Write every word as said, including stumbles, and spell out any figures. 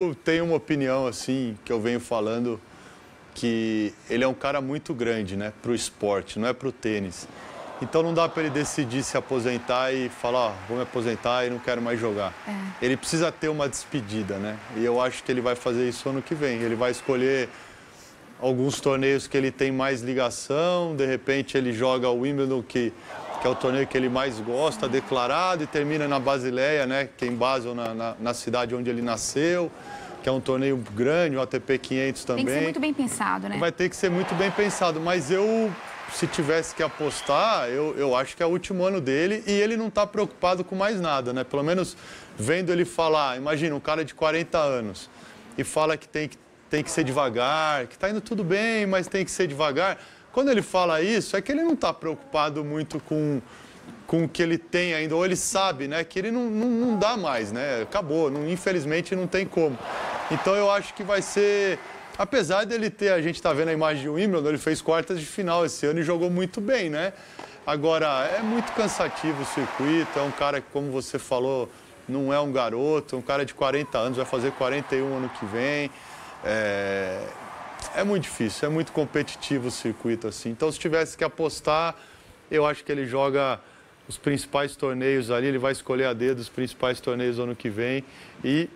Eu tenho uma opinião, assim, que eu venho falando, que ele é um cara muito grande, né, pro esporte, não é pro tênis. Então não dá para ele decidir se aposentar e falar, ó, vou me aposentar e não quero mais jogar. É. Ele precisa ter uma despedida, né, e eu acho que ele vai fazer isso ano que vem. Ele vai escolher alguns torneios que ele tem mais ligação, de repente ele joga o Wimbledon, que, que é o torneio que ele mais gosta, declarado, e termina na Basileia, né, que é em Basel, na, na, na cidade onde ele nasceu, que é um torneio grande, o A T P quinhentos também. Tem que ser muito bem pensado, né? Vai ter que ser muito bem pensado, mas eu, se tivesse que apostar, eu, eu acho que é o último ano dele e ele não está preocupado com mais nada, né? Pelo menos vendo ele falar, imagina, um cara de quarenta anos e fala que tem que tem que ser devagar, que tá indo tudo bem, mas tem que ser devagar. Quando ele fala isso, é que ele não tá preocupado muito com, com o que ele tem ainda, ou ele sabe, né, que ele não, não, não dá mais, né, acabou, não, infelizmente não tem como. Então eu acho que vai ser, apesar dele ter, a gente tá vendo a imagem do Wimbledon, ele fez quartas de final esse ano e jogou muito bem, né. Agora, é muito cansativo o circuito, é um cara que, como você falou, não é um garoto, é um cara de quarenta anos, vai fazer quarenta e um ano que vem. É, é muito difícil, é muito competitivo o circuito, assim. Então, se tivesse que apostar, eu acho que ele joga os principais torneios ali, ele vai escolher a dedo os principais torneios ano que vem e...